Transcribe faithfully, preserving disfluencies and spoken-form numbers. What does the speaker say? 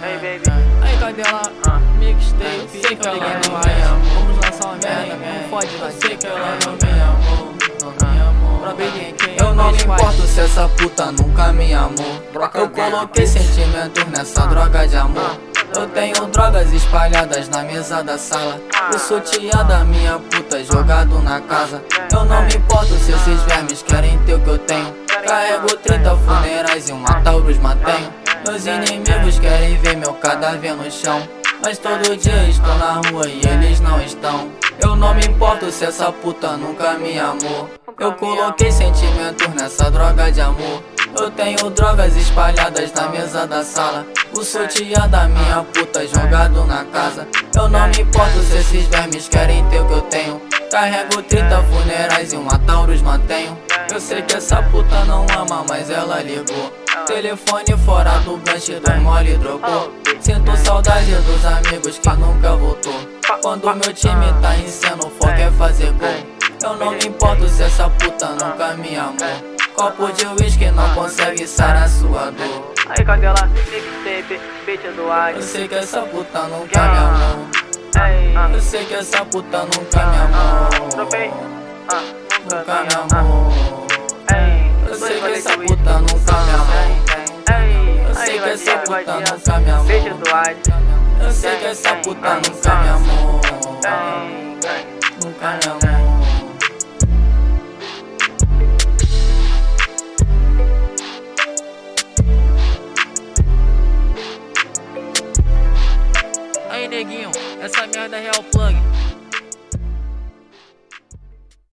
Hey baby, aí cadela, mixtape, sei que ela não me ama. Vamos lançar uma merda, não fode, eu sei que ela não me amou. Não me amou, pra Big N K. Eu não me importo se essa puta nunca me amou. Eu coloquei sentimentos nessa droga de amor. Eu tenho drogas espalhadas na mesa da sala. O sutiã da minha puta jogado na casa. Eu não me importo se esses vermes querem ter o que eu tenho. Carrego trinta funerais e uma Taurus mantenho. Meus inimigos querem ver meu cadáver no chão, mas todo dia estou na rua e eles não estão. Eu não me importo se essa puta nunca me amou. Eu coloquei sentimentos nessa droga de amor. Eu tenho drogas espalhadas na mesa da sala. O sutiã da minha puta jogado na casa. Eu não me importo se esses vermes querem ter o que eu tenho. Carrego trinta funerais e uma Taurus mantenho. Eu sei que essa puta não ama, mas ela ligou. Telefone fora do gancho do mole drogou. Sinto saudade dos amigos que nunca voltou. Quando meu time tá em cena, o foco é fazer gol. Eu não me importo se essa puta nunca me amou. Copo de uísque não consegue sarar sua dor. Aí cadela, mixtape, beat do ar. Eu sei que essa puta nunca me amou. Eu sei que essa puta nunca me amou. Nunca me amou. Eu sei que essa puta nunca me amou. Eu sei que essa puta nunca me amou. Eu sei que essa puta nunca me amou. Nunca me amou.